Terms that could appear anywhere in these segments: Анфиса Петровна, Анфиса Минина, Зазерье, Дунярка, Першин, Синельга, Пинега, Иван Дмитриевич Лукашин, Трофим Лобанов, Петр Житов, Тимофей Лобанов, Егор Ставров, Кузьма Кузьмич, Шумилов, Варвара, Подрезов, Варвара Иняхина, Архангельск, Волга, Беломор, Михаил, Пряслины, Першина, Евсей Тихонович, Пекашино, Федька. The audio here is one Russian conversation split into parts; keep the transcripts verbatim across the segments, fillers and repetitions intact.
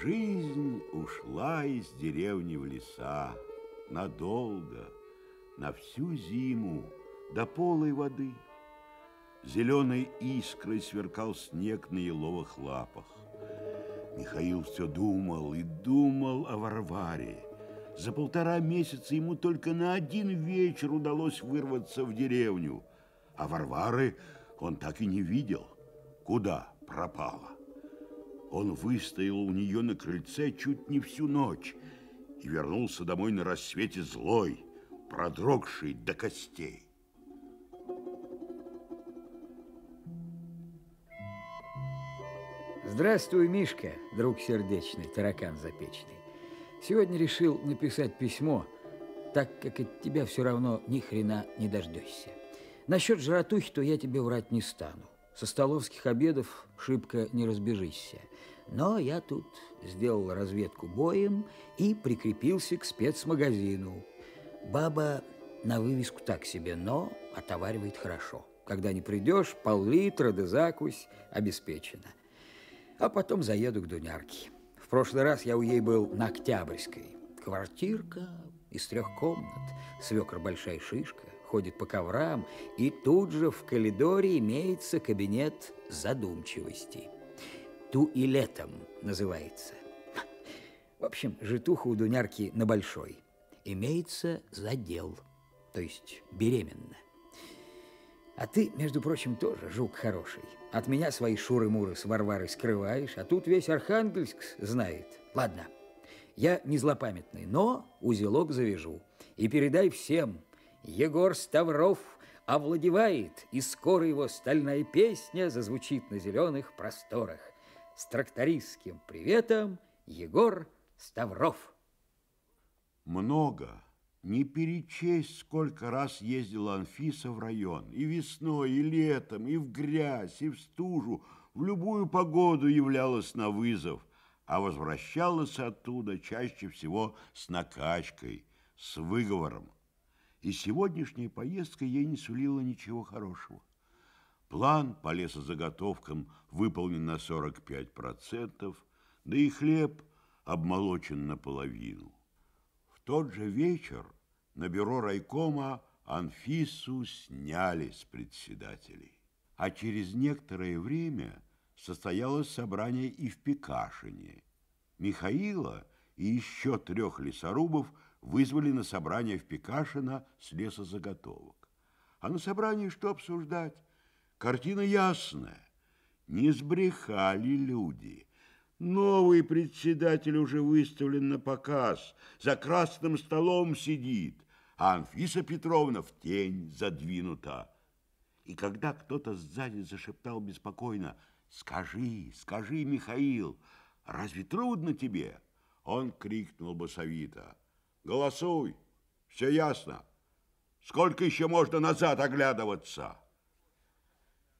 Жизнь ушла из деревни в леса надолго, на всю зиму, до полой воды. Зеленой искрой сверкал снег на еловых лапах. Михаил все думал и думал о Варваре. За полтора месяца ему только на один вечер удалось вырваться в деревню, а Варвары он так и не видел, куда пропала. Он выстоял у нее на крыльце чуть не всю ночь и вернулся домой на рассвете злой, продрогший до костей. Здравствуй, Мишка, друг сердечный, таракан запечный. Сегодня решил написать письмо, так как от тебя все равно ни хрена не дождешься. Насчет жратухи, то я тебе врать не стану. Со столовских обедов шибко не разбежишься. Но я тут сделал разведку боем и прикрепился к спецмагазину. Баба на вывеску так себе, но отоваривает хорошо. Когда не придешь, пол-литра да закусь обеспечена. А потом заеду к Дунярке. В прошлый раз я у ей был на Октябрьской. Квартирка из трех комнат. Свекр большая шишка, ходит по коврам, и тут же в коридоре имеется кабинет задумчивости. Ту и летом называется. В общем, житуха у Дунярки на большой. Имеется задел, то есть беременна. А ты, между прочим, тоже жук хороший. От меня свои шуры-муры с Варварой скрываешь, а тут весь Архангельск знает. Ладно, я не злопамятный, но узелок завяжу. И передай всем: Егор Ставров овладевает, и скоро его стальная песня зазвучит на зеленых просторах. С трактористским приветом, Егор Ставров. Много, не перечесть, сколько раз ездила Анфиса в район. И весной, и летом, и в грязь, и в стужу. В любую погоду являлась на вызов, а возвращалась оттуда чаще всего с накачкой, с выговором. И сегодняшняя поездка ей не сулила ничего хорошего. План по лесозаготовкам выполнен на сорок пять процентов, да и хлеб обмолочен наполовину. В тот же вечер на бюро райкома Анфису сняли с председателей. А через некоторое время состоялось собрание и в Пекашине. Михаила и еще трех лесорубов вызвали на собрание в Пекашино с лесозаготовок. А на собрании что обсуждать? Картина ясная. Не сбрехали люди. Новый председатель уже выставлен на показ. За красным столом сидит, а Анфиса Петровна в тень задвинута. И когда кто-то сзади зашептал беспокойно: «Скажи, скажи, Михаил, разве трудно тебе?» Он крикнул басовито: «Голосуй! Все ясно! Сколько еще можно назад оглядываться?»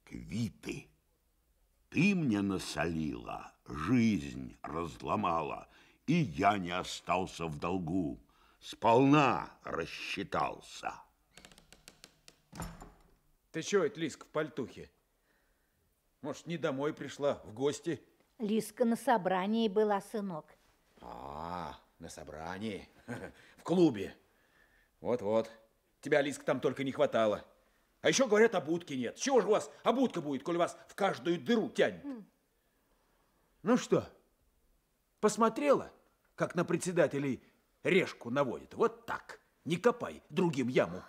«Квиты! Ты мне насолила, жизнь разломала, и я не остался в долгу, сполна рассчитался!» «Ты чего это, Лиска, в пальтухе? Может, не домой пришла, в гости?» «Лиска на собрании была, сынок». «А-а-а! На собрании, в клубе. Вот-вот. Тебя, Лиска, там только не хватало. А еще, говорят, обудки нет. Чего же у вас обудка будет, коль вас в каждую дыру тянет?» Mm. «Ну что, посмотрела, как на председателей решку наводит? Вот так. Не копай другим яму».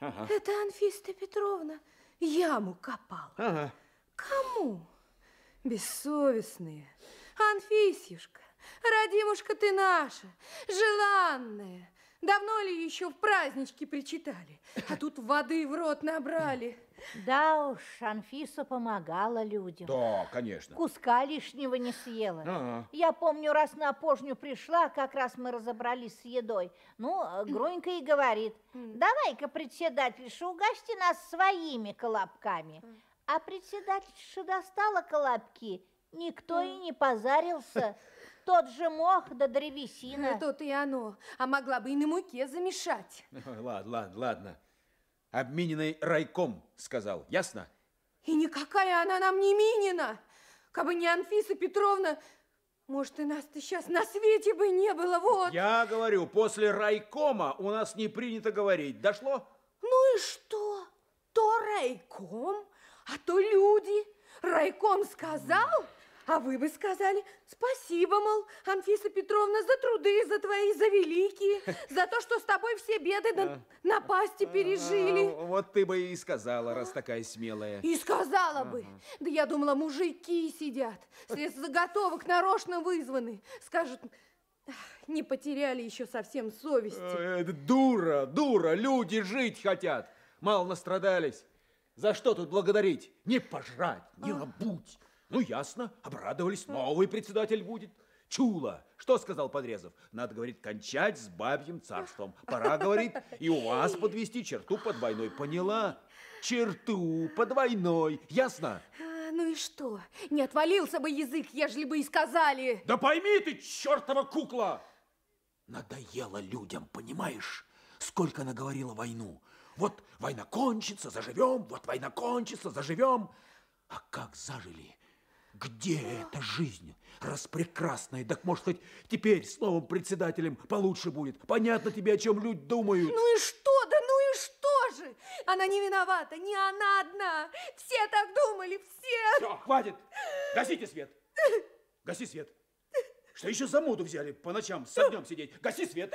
Ага. «Это Анфиса Петровна яму копала». Ага. «Кому? Бессовестные. Анфисюшка, родимушка ты наша, желанная. Давно ли еще в празднички причитали? А тут воды в рот набрали». Да уж, Анфиса помогала людям. Да, конечно. Куска лишнего не съела. А-а. Я помню, раз на пожню пришла, как раз мы разобрались с едой. Ну, Грунька и говорит: «Давай-ка, председательша, угости нас своими колобками». А председательша достала колобки, никто и не позарился. Тот же мох да древесина. То-то и оно. А могла бы и на муке замешать. Ладно, ладно, ладно. Обминенный райком сказал, ясно? И никакая она нам не минина. Кабы не Анфиса Петровна, Может, и нас-то сейчас на свете бы не было, вот. Я говорю, после райкома у нас не принято говорить. Дошло? Ну и что? То райком, а то люди. Райком сказал, а вы бы сказали, спасибо, мол, Анфиса Петровна, за труды, за твои, за великие, за то, что с тобой все беды на, напасти пережили. Вот ты бы и сказала, раз такая смелая. И сказала бы. Да я думала, мужики сидят, средств заготовок нарочно вызваны. Скажут, не потеряли еще совсем совести. Дура, дура, люди жить хотят, мало настрадались. За что тут благодарить? Не пожрать, не обуть. Ну, ясно, обрадовались, новый председатель будет. Чуло. Что сказал Подрезов? Надо, говорит, кончать с бабьим царством. Пора, говорит, и у вас подвести черту под войной. Поняла? Черту под войной. Ясно? А, ну и что? Не отвалился бы язык, ежели бы и сказали. Да пойми ты, чертова кукла! Надоело людям, понимаешь? Сколько она говорила войну. Вот война кончится, заживем, вот война кончится, заживем. А как зажили? Где эта жизнь? Распрекрасная, так может хоть теперь с новым председателем получше будет. Понятно тебе, о чем люди думают. Ну и что, да ну и что же? Она не виновата, не она одна. Все так думали, все. Все, хватит. Гасите свет. Гаси свет. Что еще за моду взяли по ночам с огнем сидеть? Гаси свет.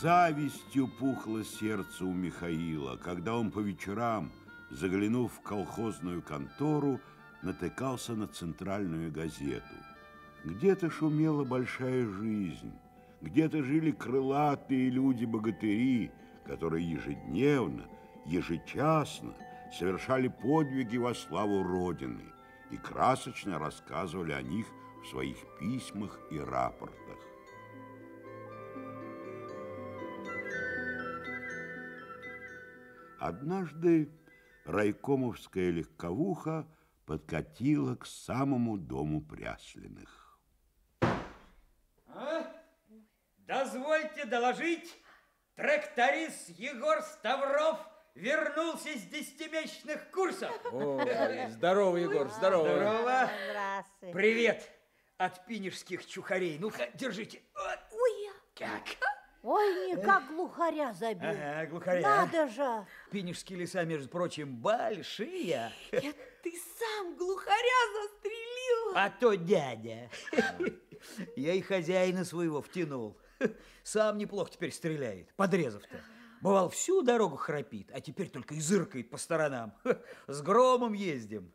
Завистью пухло сердце у Михаила, когда он по вечерам, заглянув в колхозную контору, натыкался на центральную газету. Где-то шумела большая жизнь, где-то жили крылатые люди-богатыри, которые ежедневно, ежечасно совершали подвиги во славу Родины и красочно рассказывали о них в своих письмах и рапортах. Однажды райкомовская легковуха подкатила к самому дому Пряслиных. А? Дозвольте доложить, тракторист Егор Ставров вернулся с десятимесячных курсов. О, здорово, Егор, здорово. Здорово. Здравствуйте. Привет от пинежских чухарей. Ну-ка, держите. Ой, как? Ой, не как глухаря забил. Ага, глухаря. Надо же. Пинежские леса, между прочим, большие. Нет, ты сам глухаря застрелил. А то дядя. Я и хозяина своего втянул. Сам неплохо теперь стреляет. Подрезов-то. Бывал, всю дорогу храпит, а теперь только и зыркает по сторонам. С громом ездим.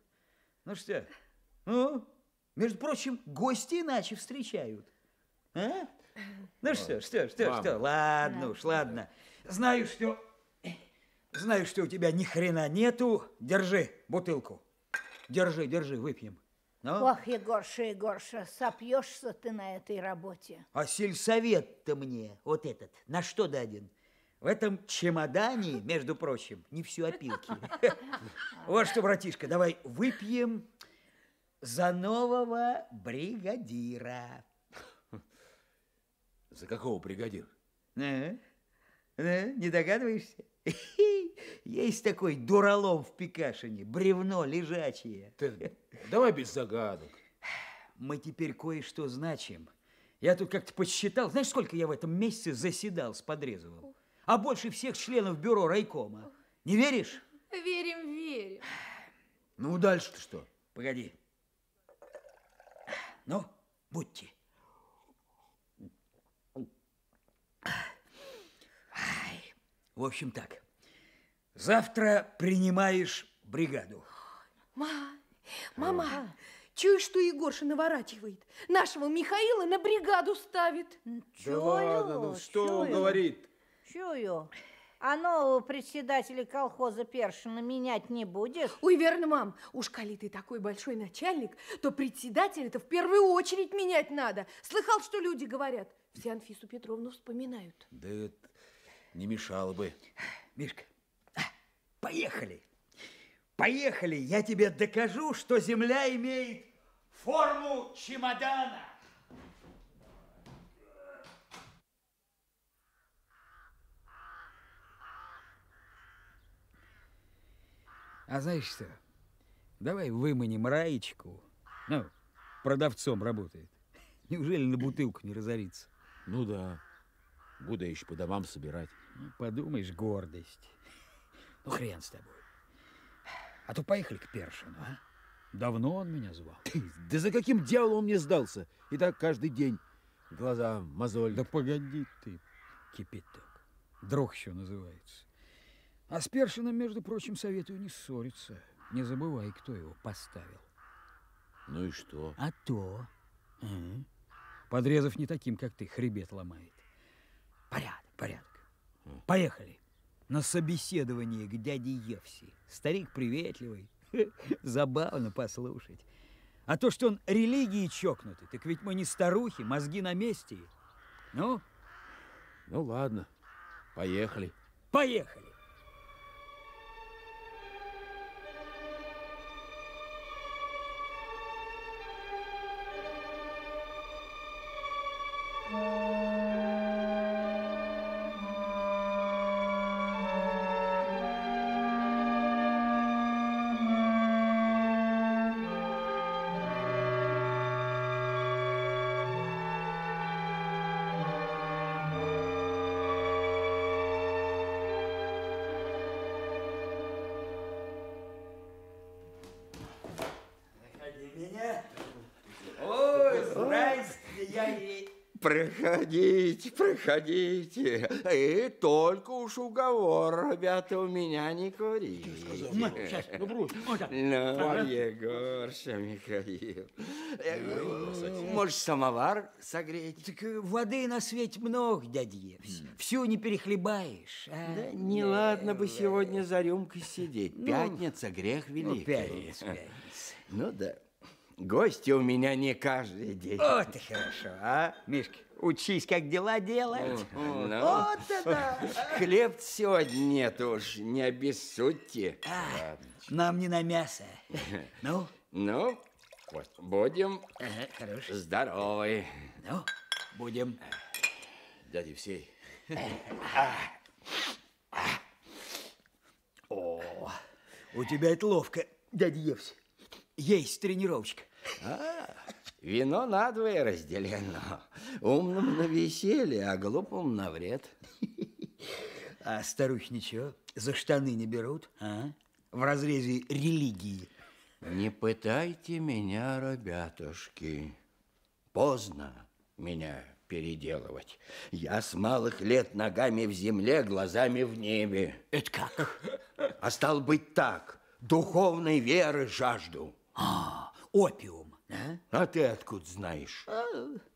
Ну что, ну, между прочим, гости иначе встречают. А? Ну что, что, что, Мама. что, ладно уж, ладно. Знаю, что, знаю, что у тебя ни хрена нету. Держи бутылку. Держи, держи, выпьем. Ну? Ох, Егорша, Егорша, сопьешься ты на этой работе. А сельсовет-то мне, вот этот, на что даден? В этом чемодане, между прочим, не все опилки. Вот что, братишка, давай выпьем за нового бригадира. За какого бригадира? А, а, не догадываешься? Есть такой дуралом в Пекашине, бревно лежачее. Ты, давай без загадок. Мы теперь кое-что значим. Я тут как-то подсчитал, знаешь, сколько я в этом месяце заседал с Подрезовым? А больше всех членов бюро райкома. Не веришь? Верим, верим. Ну, дальше-то что? Погоди. Ну, будьте. В общем, так. Завтра принимаешь бригаду. Мама, мама, а. чуешь, что Егорша наворачивает? Нашего Михаила на бригаду ставит. Чую, да ладно, ну что чую, он говорит? Чую. А нового председателя колхоза Першина менять не будешь? Ой, верно, мам. Уж коли ты такой большой начальник, то председателя-то в первую очередь менять надо. Слыхал, что люди говорят? Все Анфису Петровну вспоминают. Да это не мешало бы. Мишка, поехали. Поехали, я тебе докажу, что земля имеет форму чемодана. А знаешь что, давай выманим Раечку, ну, продавцом работает. Неужели на бутылку не разорится? Ну да, буду еще по домам собирать. Ну, подумаешь, гордость. Ну, хрен с тобой. А то поехали к Першину, а? Давно он меня звал. Да за каким дьяволом он мне сдался? И так каждый день глаза мозоль. Да погоди ты, кипяток. Дрог еще называется. А с Першином, между прочим, советую не ссориться. Не забывай, кто его поставил. Ну и что? А то. Угу. Подрезов не таким, как ты, хребет ломает. Порядок, порядок. Mm. Поехали. На собеседование к дяде Евсе. Старик приветливый. Забавно послушать. А то, что он религии чокнутый, так ведь мы не старухи, мозги на месте. Ну? Ну ладно, поехали. Поехали. Проходите, проходите. И только уж уговор, ребята, у меня не курите. Ну, сейчас, ну, брось. Ну, Егорша, Михаил. Может, самовар согреть? Так воды на свете много, дядя Евсе. Всю не перехлебаешь. А? Да не ладно бы сегодня за рюмкой сидеть. Ну, пятница, грех великий. Ну, пятница, пятница. Ну, да. Гости у меня не каждый день. Вот и хорошо, а, Мишка? Учись, как дела делать. Ну, вот это да. Хлеб сегодня нет уж, не обессудьте. А, нам не на мясо. Ну? Ну, вот, будем ага, здоровы. Ну, будем. Дядя Евсей. А. А. О, у тебя это ловко, дядя Евсей. Есть тренировочка. А, вино надвое разделено. Умному на веселье, а глупому на вред. А старухи ничего, за штаны не берут, а? В разрезе религии. Не пытайте меня, ребятушки. Поздно меня переделывать. Я с малых лет ногами в земле, глазами в небе. Это как? А стал быть так. Духовной веры жажду. А, опиум. А? А ты откуда знаешь? А,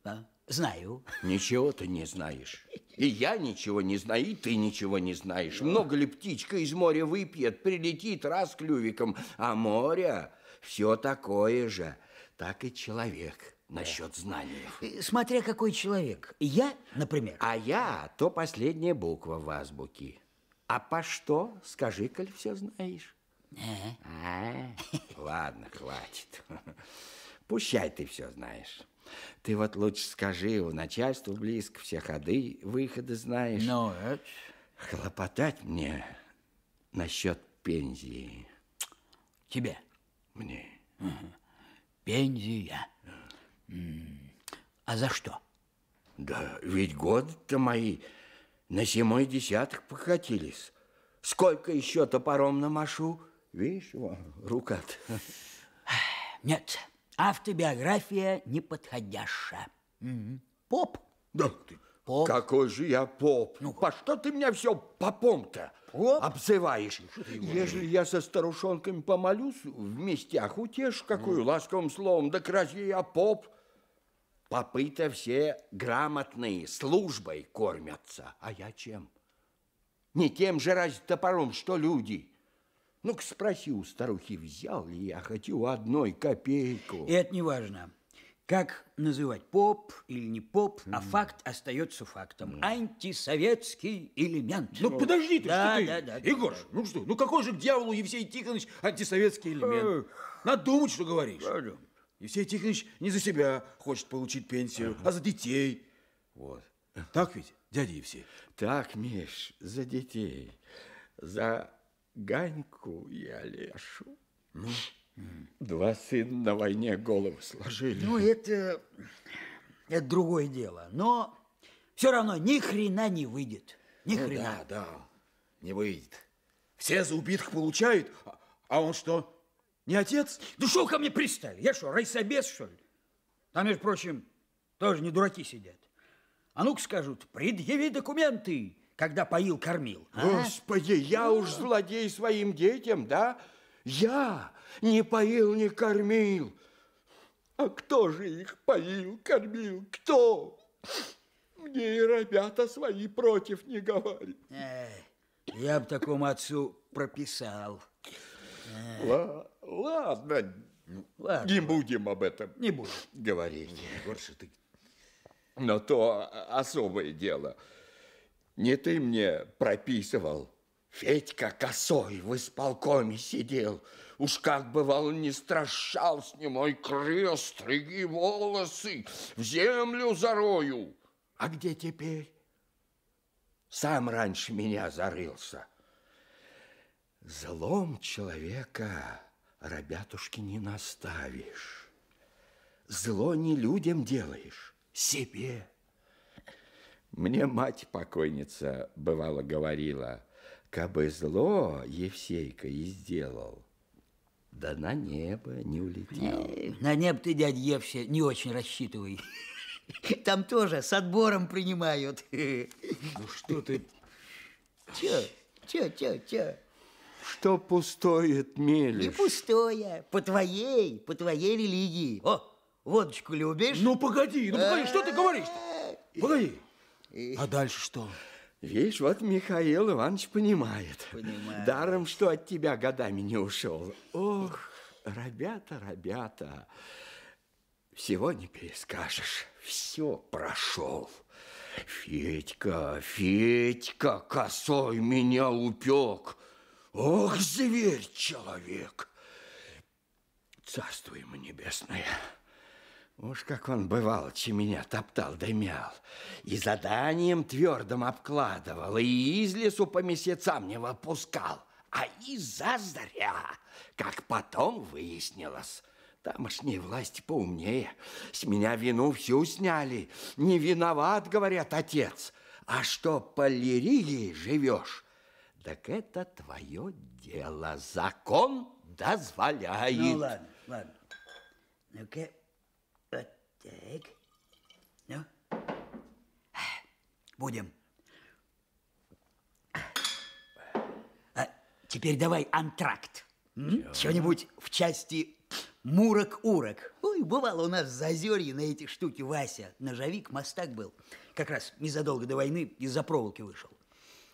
а, знаю. Ничего ты не знаешь. И я ничего не знаю, и ты ничего не знаешь. Много ли птичка из моря выпьет, прилетит раз клювиком, а море все такое же. Так и человек насчет знаний. Смотря какой человек. Я, например. А я, то последняя буква в азбуке. А по что, скажи, коль все знаешь. А? А? Ладно, хватит. Пущай ты все знаешь. Ты вот лучше скажи, у начальства близко, все ходы, выходы знаешь. Ну, это... Хлопотать мне насчет пенсии. Тебе? Мне. Угу. Пенсия. А за что? Да ведь годы-то мои на седьмой десяток покатились. Сколько еще топором намашу? Видишь, рука-то. Нет, автобиография неподходящая. Угу. Поп? Да ты, поп. Какой же я поп? Ну, по что ты меня все попом-то обзываешь? Ежели я со старушонками помолюсь, в местях утешу, какую ласковым словом, да разве я поп? Попы-то все грамотные, службой кормятся. А я чем? Не тем же разве топором, что люди. Ну-ка спроси у старухи, взял ли я хоть у одной копейку. Это не важно. Как называть поп или не поп, mm. а факт остается фактом. Mm. Антисоветский элемент. Ну, ну подожди ты, да, что да, ты, да, да, Егор, да. Ну что, ну какой же к дьяволу, Евсей Тихонович, антисоветский элемент? Надо думать, что говоришь. Евсей Тихонович не за себя хочет получить пенсию, ага. а за детей. Вот. Так ведь, дядя Евсей? Так, Миш, за детей. За Ганьку и Олешу. Ну? Два сына на войне голову сложили. Ну, это, это другое дело. Но все равно ни хрена не выйдет. Ни ну, хрена. Да, да, не выйдет. Все за убитых получают, а он что, не отец? Да что ко мне пристали? Я что, райсобес, что ли? Там, между прочим, тоже не дураки сидят. А ну-ка скажут, предъяви документы, когда поил, кормил. А? Господи, я уж злодей своим детям, да? Я не поил, не кормил. А кто же их поил, кормил? Кто? Мне и ребята свои против не говорят. Я бы такому отцу прописал. Ла ладно. ладно, не будем об этом не будем. говорить. Горше ты. Но то особое дело. Не ты мне прописывал. Федька Косой в исполкоме сидел. Уж как бывало, не страшал с немой крест, стриги волосы, в землю зарою. А где теперь? Сам раньше меня зарылся. Злом человека, ребятушки, не наставишь. Зло не людям делаешь, себе. Мне мать покойница, бывало, говорила, кабы зло Евсейка и сделал, да на небо не улетел. На небо ты, дядя Евсей, не очень рассчитывай. Там тоже с отбором принимают. Ну что ты? Че, че, че, че? Что пустое мелешь? Не пустое, по твоей, по твоей религии. О, водочку любишь? Ну погоди, ну погоди, что ты говоришь-то? Погоди. А дальше что? Видишь, вот Михаил Иванович понимает. Понимаю. Даром, что от тебя годами не ушел. Ох, ребята, ребята, всего не перескажешь. Все прошел. Федька, Федька, Косой меня упек. Ох, зверь человек. Царство ему небесное. Уж как он бывал, че меня топтал да мял, и заданием твердым обкладывал, и из лесу по месяцам не выпускал, а и зазря, как потом выяснилось. Тамошние власти поумнее, с меня вину всю сняли. Не виноват, говорят, отец, а что по лирии живешь, так это твое дело, закон дозволяет. Ну ладно, ладно, ну-ка. Так, ну, будем. А теперь давай антракт. Что-нибудь в части мурок-урок. Ой, бывало у нас в Зазерье на эти штуки Вася. Ножовик, мастак был. Как раз незадолго до войны из-за проволоки вышел.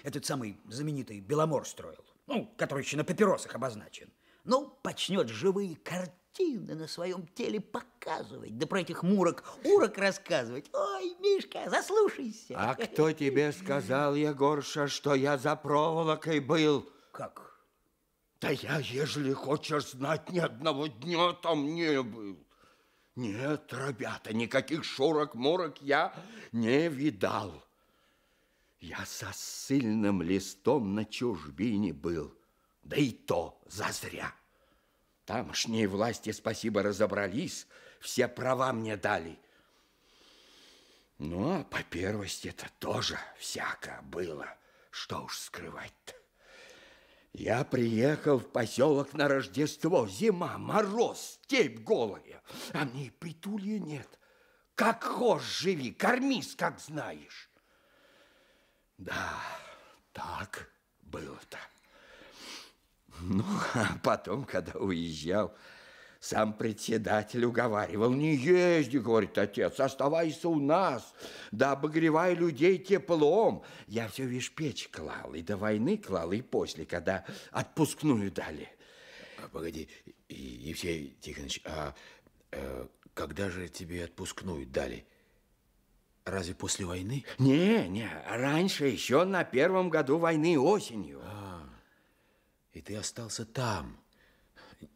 Этот самый знаменитый Беломор строил. Ну, который еще на папиросах обозначен. Ну, почнет живые карты на своем теле показывать, да про этих мурок-урок рассказывать. Ой, Мишка, заслушайся. А кто тебе сказал, Егорша, что я за проволокой был? Как? Да я, ежели хочешь знать, ни одного дня там не был. Нет, ребята, никаких шурок-мурок я не видал. Я со ссыльным листом на чужбине был, да и то зазря. Тамошние власти, спасибо, разобрались, все права мне дали. Ну, а по первости-то тоже всяко было, что уж скрывать-то. Я приехал в поселок на Рождество, зима, мороз, степь голая, а мне и притулья нет. Как хошь живи, кормись, как знаешь. Да, так было-то. Ну, а потом, когда уезжал, сам председатель уговаривал, не езди, говорит отец, оставайся у нас, да обогревай людей теплом. Я все, видишь, печь клал, и до войны клал, и после, когда отпускную дали. А, погоди, Евсей Тихонович, а, а когда же тебе отпускную дали? Разве после войны? Не, не, раньше, еще на первом году войны осенью. А. И ты остался там,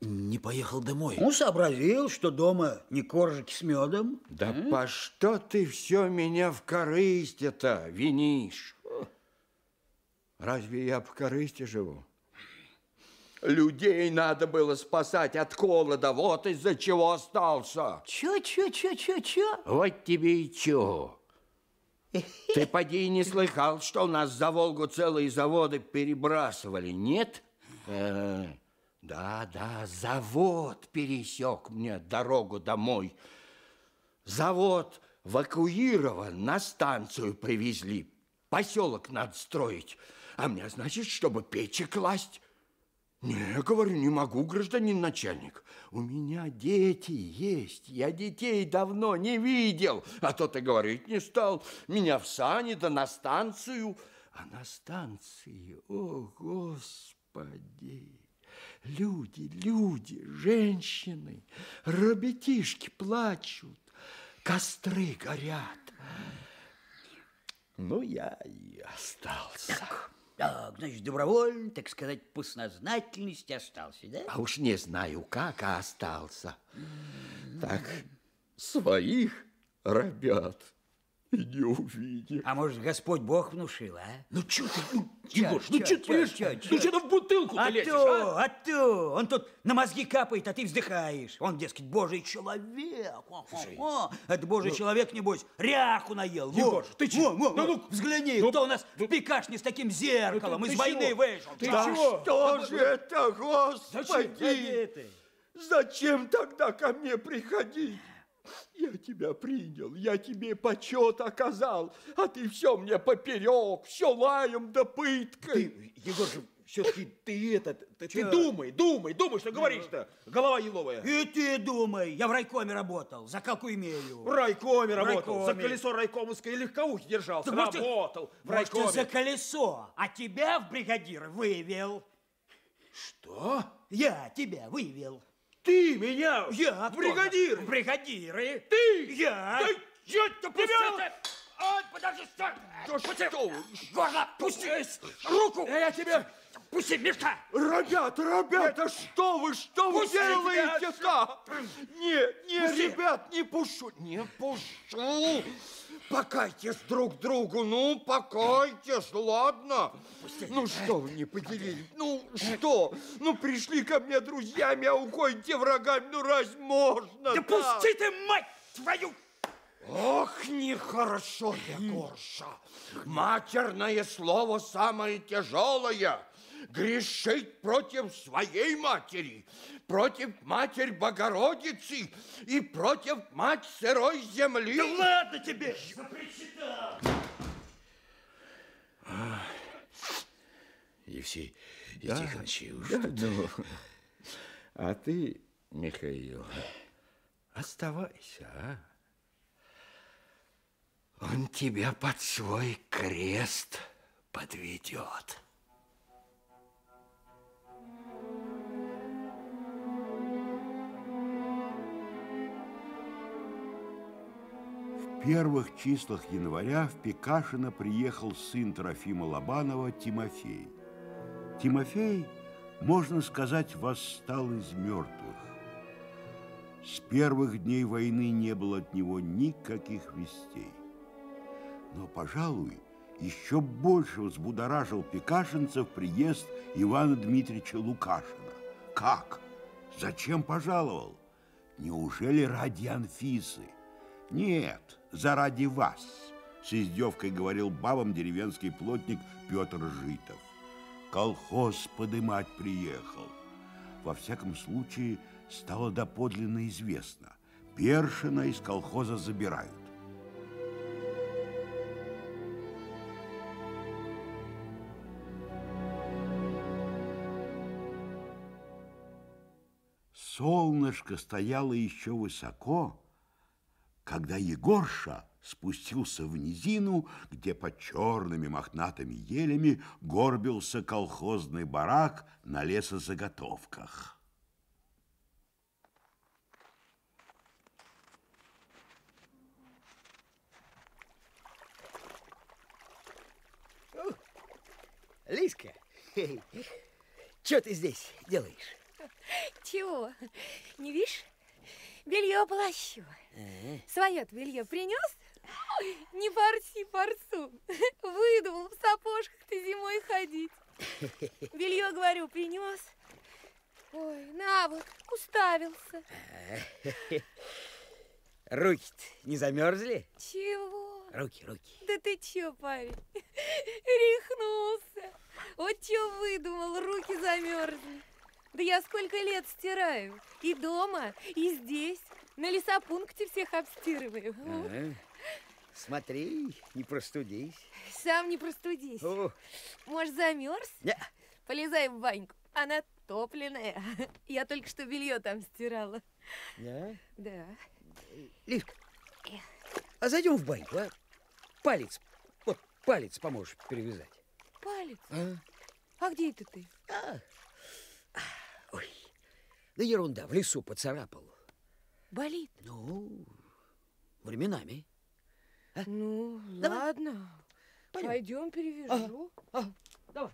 не поехал домой? Ну, сообразил, что дома не коржики с медом. Да М -м? по что ты все меня в корысти-то винишь? Разве я по корысти живу? Людей надо было спасать от холода, вот из-за чего остался. Чё-чё-чё-чё-чё? Вот тебе и чё. Ты поди не слыхал, что у нас за Волгу целые заводы перебрасывали, нет? Да-да, завод пересек мне дорогу домой. Завод эвакуирован, на станцию привезли. Поселок надо строить. А мне, значит, чтобы печи класть. Не, говорю, не могу, гражданин начальник. У меня дети есть. Я детей давно не видел. А то ты говорить не стал. Меня в сани, да на станцию. А на станции, о, Господи, люди, люди, женщины, ребятишки плачут, костры горят. Ну, я и остался. Так. Так, значит, добровольно, так сказать, по сознательности остался, да? А уж не знаю, как, а остался. Mm-hmm. Так, своих ребят и не увидел. А может, Господь Бог внушил, а? Ну, чё ты, ну, Егор, ну, чё ты, ну, чё ты в бутылку-то лезешь, а? А то, он тут на мозги капает, а ты вздыхаешь. Он, дескать, божий человек. Это божий человек, небось, ряху наел. Егор, ты чё? Ну, взгляни, кто у нас в Пекашине с таким зеркалом из войны вышел. Ты чё? Что же это, Господи? Зачем тогда ко мне приходить? Я тебя принял, я тебе почет оказал, а ты все мне поперек, все лаем да пыткой. Ты, Егор, все-таки ты этот... Ты, ты думай, думай, думай, что говоришь-то, голова еловая. И ты думай, я в райкоме работал, закалку имею. В райкоме работал, за колесо райкомовское легковухи держался, работал в райкоме. Может, ты за колесо, а тебя в бригадир вывел. Что? Я тебя вывел. Ты меня? Я. Бригадир. Бригадиры. Ты? Я. Да я тебя... Ой, подожди, стой. Да пусти. Что? Горло, пусти. Руку. Я тебя... Пусти, Мишка. Ребята, ребята, что вы, что пусти, вы делаете-то? Нет, нет, пусти. Ребят, не пущу. Не пущу. Покайтесь друг другу, ну, покайтесь, ладно? Ну, что вы не поделили? Ну, что? Ну, пришли ко мне друзьями, а уходите врагами, ну, раз можно? Да пусти ты, мать твою! Ох, нехорошо, Егорша. Матерное слово самое тяжелое. Грешить против своей матери, против матери Богородицы и против мать сырой земли. Да ладно тебе! Запричитал! А, Евсей да, Тихонович, уж да, тут... ну, а ты, Михаил, оставайся, а? Он тебя под свой крест подведет. В первых числах января в Пекашино приехал сын Трофима Лобанова Тимофей. Тимофей, можно сказать, восстал из мертвых. С первых дней войны не было от него никаких вестей. Но, пожалуй, еще больше взбудоражил пекашинцев приезд Ивана Дмитриевича Лукашина. Как? Зачем пожаловал? Неужели ради Анфисы? Нет, заради вас, с издевкой говорил бабам деревенский плотник Петр Житов. Колхоз подымать приехал. Во всяком случае, стало доподлинно известно. Першина из колхоза забирают. Солнышко стояло еще высоко, когда Егорша спустился в низину, где под черными мохнатыми елями горбился колхозный барак на лесозаготовках. О, Лиска, че ты здесь делаешь? Чего? Не видишь? Белье плащу. Ага. Свое-то белье принес? Не порси порсу. Выдумал в сапожках-то зимой ходить. Белье, говорю, принес. Ой, на вот, уставился. Руки-то не замерзли? Чего? Руки, руки. Да ты че, парень? Рехнулся. Вот че выдумал, руки замерзли. Да я сколько лет стираю. И дома, и здесь. На лесопункте всех обстирываю. Ага. Смотри, не простудись. Сам не простудись. О. Может, замерз? Нет. Полезай в баньку. Она топленая. Я только что белье там стирала. Да? Да. Лишка, а зайдем в баньку, а? Палец, вот палец поможешь перевязать. Палец? А, а где это ты? А. Ой, да ерунда, в лесу поцарапал. Болит? Ну, временами. А? Ну, давай. Ладно, пойдем, пойдем перевяжу. А, а, давай.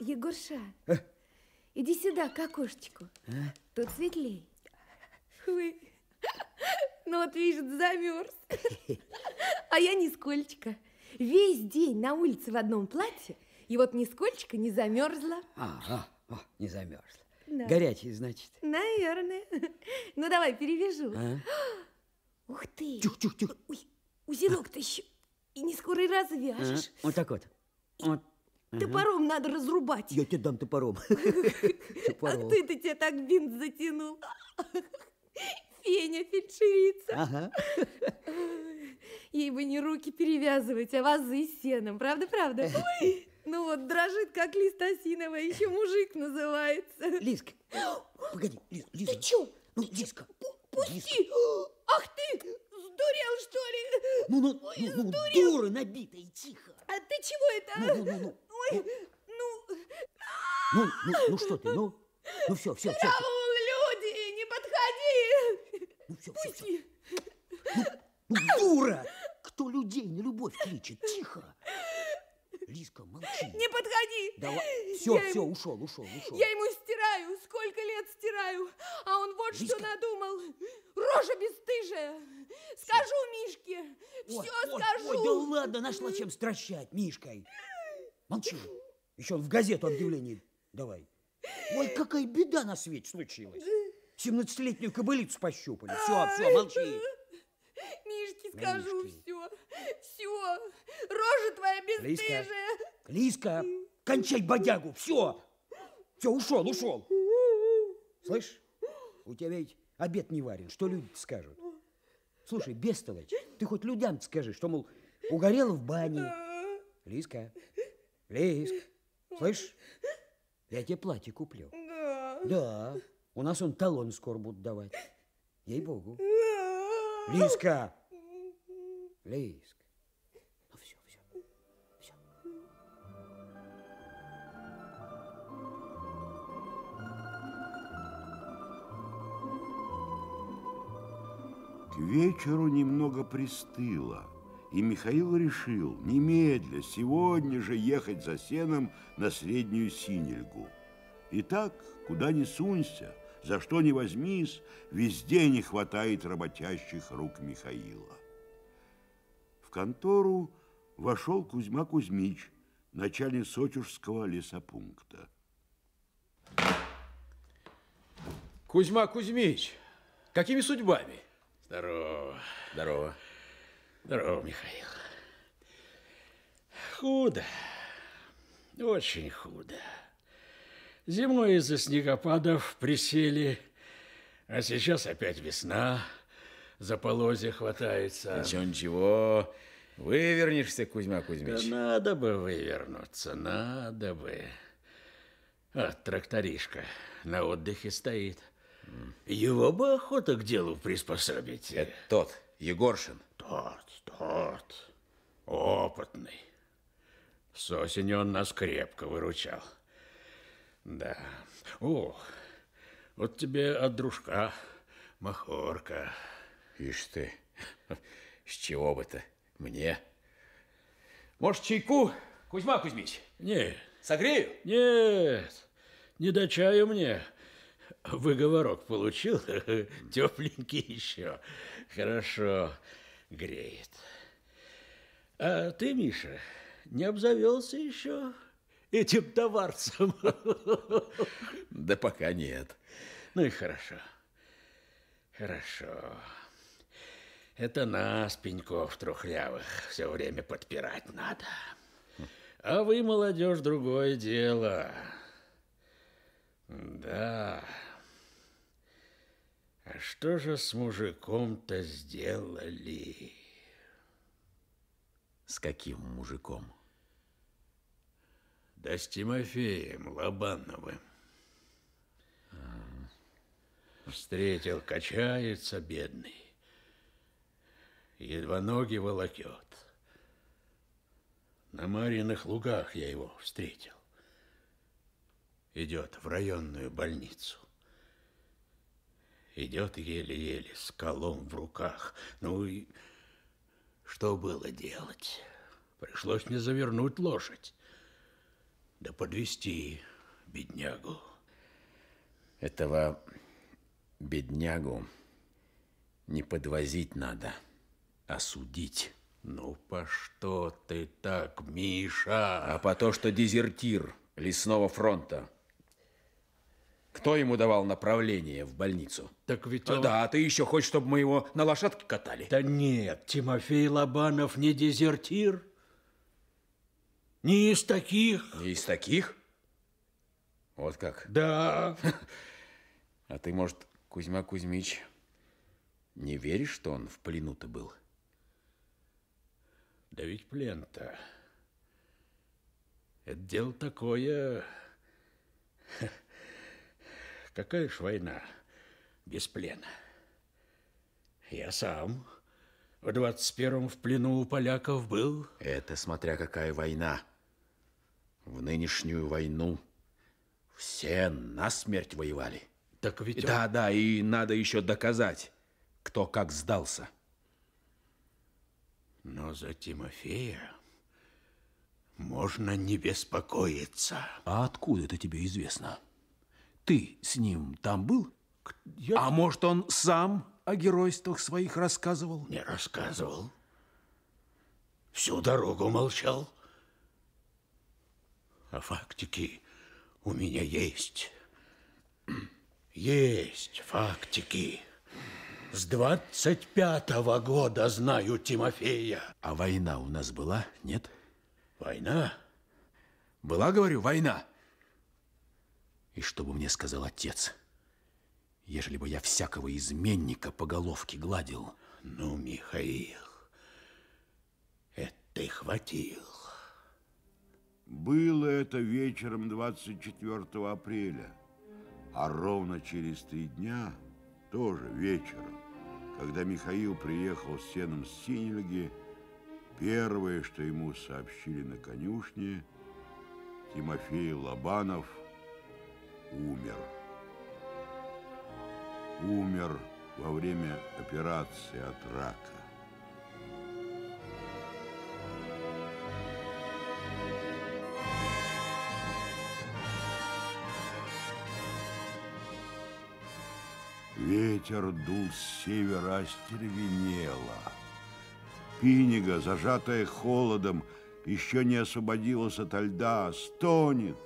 Егорша, а? Иди сюда к окошечку, а? Тут светлей. Ой. Ну вот видишь, замерз, а я нисколько. Весь день на улице в одном платье, и вот нисколько не замерзла. Ага, о, не замерзла. Да. Горячий, значит. Наверное. Ну давай перевяжу. А? Ух ты! Тихо, тихо, тихо. Ой, узелок-то еще и не скоро и развяжешь. А? Вот так вот. Вот. Топором ага. Надо разрубать. Я тебе дам топором. А ты-то тебя так бинт затянул. Феня, фельдшерица. Ага. Ей бы не руки перевязывать, а вазы с сеном. Правда, правда? Ой, ну вот, дрожит, как лист осиновый. Еще мужик называется. Лизка, погоди, Лиза. Ты че? Ну, Лизка. Пусти. Ах ты! Сдурел, что ли? Ну, ну, ой, ну, ну дура набитая, тихо. А ты чего это? Ну, ну, ну, ну. Ой, ну. Ну, ну, ну что ты, ну? Ну все, все, все. Караул, люди, не подходи. Ну все, пусти. Все, все. Ну, дура! Кто людей на любовь кличет? Тихо. Лизка, молчи. Не подходи. Давай. Все, я все, ему... ушел, ушел, ушел. Я ему стираю, сколько лет стираю, а он вот Лизка. Что надумал. Рожа бесстыжая. Скажу Мишке, ой, все ой, скажу. Ой, да ладно, нашла чем стращать Мишкой. Молчи. Еще в газету объявление давай. Ой, какая беда на свете случилась. семнадцатилетнюю кобылицу пощупали. Все, все, молчи. Мишке скажу Мишки. Все, все, рожа твоя бесстыжая. Лизка, Лизка, кончай бодягу, все, все, ушел, ушел. Слышь, у тебя ведь обед не варен, что люди скажут? Слушай, бестолочь, ты хоть людям скажи, что, мол, угорела в бане. Лизка, Лизка, слышь, я тебе платье куплю. Да. Да, у нас он талон скоро будут давать, ей-богу. Лизка! Лизка. Ну все, все, все. К вечеру немного пристыло, и Михаил решил немедля сегодня же ехать за сеном на Среднюю Синельгу. И так, куда ни сунься, за что ни возьмись, везде не хватает работящих рук Михаила. В контору вошел Кузьма Кузьмич, начальник Сотюжского лесопункта. Кузьма Кузьмич, какими судьбами? Здорово. Здорово. Здорово, Михаил. Худо. Очень худо. Зимой из-за снегопадов присели, а сейчас опять весна, за полозья хватается. Ничего, ничего, вывернешься, Кузьма Кузьмич. Да надо бы вывернуться, надо бы. А тракторишка на отдыхе стоит. Его бы охота к делу приспособить. Это тот, Егоршин. Тот, тот, опытный. С осени он нас крепко выручал. Да. О, вот тебе от дружка махорка. Ишь ты, с чего бы-то мне? Может, чайку, Кузьма Кузьмич? Нет. Согрею? Нет, не до чаю мне. Выговорок получил, тепленький еще. Хорошо, греет. А ты, Миша, не обзавелся еще этим товарцем? Да пока нет. Ну и хорошо. Хорошо. Это нас, пеньков трухлявых, все время подпирать надо. А вы, молодежь, другое дело. Да. А что же с мужиком-то сделали? С каким мужиком? Да с Тимофеем Лобановым. А-а-а. Встретил, качается бедный. Едва ноги волокет. На Марьиных лугах я его встретил. Идет в районную больницу. Идет еле-еле с колом в руках. Ну и что было делать? Пришлось мне завернуть лошадь. Да подвести беднягу. Этого беднягу не подвозить надо, а судить. Ну, по что ты так, Миша? А по то, что дезертир лесного фронта. Кто ему давал направление в больницу? Так ведь он... Да, а ты еще хочешь, чтобы мы его на лошадке катали? Да нет, Тимофей Лобанов не дезертир. Не из таких. Не из таких? Вот как? Да. А ты, может, Кузьма Кузьмич, не веришь, что он в плену-то был? Да ведь плен-то... Это дело такое... Какая ж война без плена? Я сам в двадцать первом в плену у поляков был. Это смотря какая война. В нынешнюю войну все насмерть воевали. Так ведь... Да, он... да, и надо еще доказать, кто как сдался. Но за Тимофея можно не беспокоиться. А откуда это тебе известно? Ты с ним там был? Я... А может, он сам о геройствах своих рассказывал? Не рассказывал. Всю дорогу молчал. А фактики у меня есть. Есть фактики. С двадцать пятого года знаю Тимофея. А война у нас была, нет? Война? Была, говорю, война. И что бы мне сказал отец, ежели бы я всякого изменника по головке гладил? Ну, Михаил, это ты хватил. Было это вечером двадцать четвёртого апреля, а ровно через три дня, тоже вечером, когда Михаил приехал с сеном с Синельги, первое, что ему сообщили на конюшне, Тимофей Лобанов умер. Умер во время операции от рака. Ветер дул с севера, остервенело. Пинега, зажатая холодом, еще не освободилась от льда, стонет,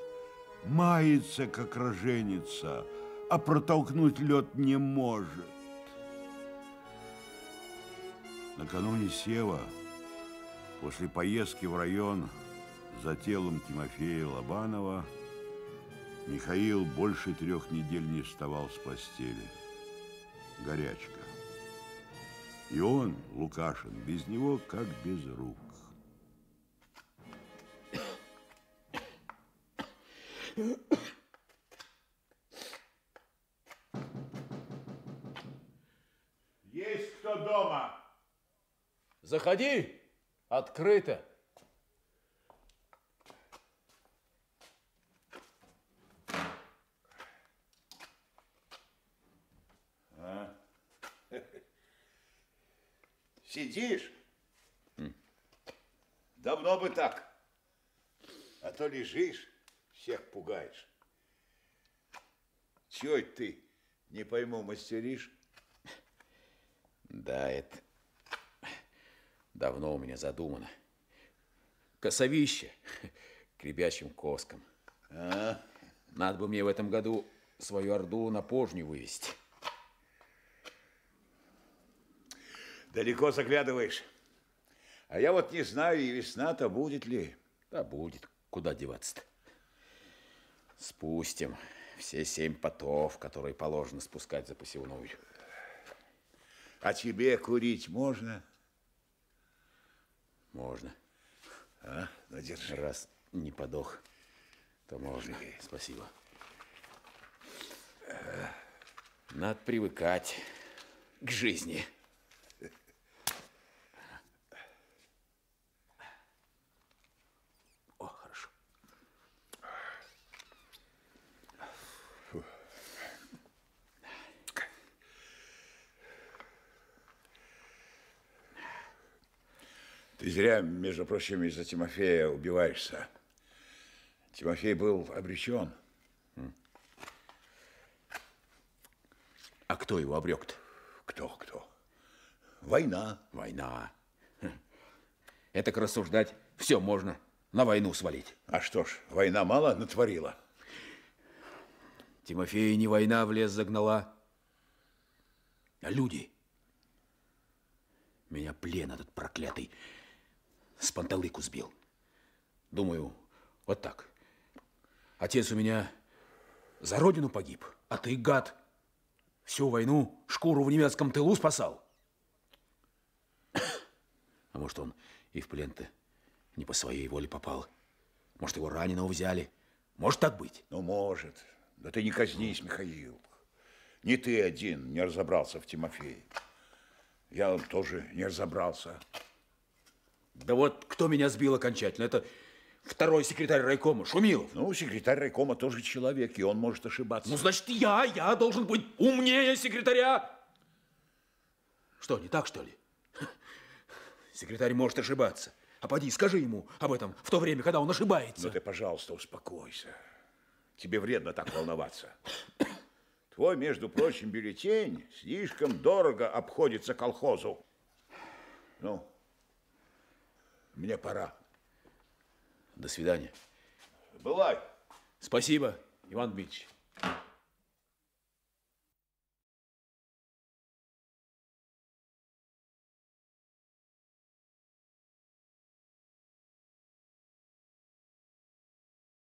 мается, как роженица, а протолкнуть лед не может. Накануне сева, после поездки в район за телом Тимофея Лобанова, Михаил больше трех недель не вставал с постели. Горячка. И он, Лукашин, без него как без рук. Есть кто дома? Заходи, открыто. А? Сидишь? Давно бы так. А то лежишь, всех пугаешь. Чего ты, не пойму, мастеришь? Да, это давно у меня задумано. Косовище к ребячим коскам. А? Надо бы мне в этом году свою орду на пожню вывести. Далеко заглядываешь. А я вот не знаю, и весна-то будет ли. Да будет. Куда деваться-то? Спустим все семь потов, которые положено спускать за посевную. А тебе курить можно? Можно. А? Ну, держи. Раз не подох, то можно. Держи. Спасибо. А. Надо привыкать к жизни. О, хорошо. Фу. Ты зря, между прочим, из-за Тимофея убиваешься. Тимофей был обречен. А кто его обрек-то? Кто, кто? Война. Война. Это как рассуждать, все можно на войну свалить. А что ж, война мало натворила. Тимофея не война в лес загнала, а люди. Меня плен этот проклятый с панталыку сбил. Думаю, вот так. Отец у меня за родину погиб, а ты, гад, всю войну шкуру в немецком тылу спасал. А может, он и в плен-то не по своей воле попал. Может, его раненого взяли. Может так быть? Ну, может. Да ты не казнись, Михаил. Не ты один не разобрался в Тимофее. Я тоже не разобрался. Да вот кто меня сбил окончательно? Это второй секретарь райкома, Шумилов. Ну, секретарь райкома тоже человек, и он может ошибаться. Ну, значит, я, я должен быть умнее секретаря. Что, не так, что ли? Секретарь может ошибаться. А поди, скажи ему об этом в то время, когда он ошибается. Ну ты, пожалуйста, успокойся. Тебе вредно так волноваться. Твой, между прочим, бюллетень слишком дорого обходится колхозу. Ну, мне пора. До свидания. Бывай. Спасибо, Иван Дмитриевич.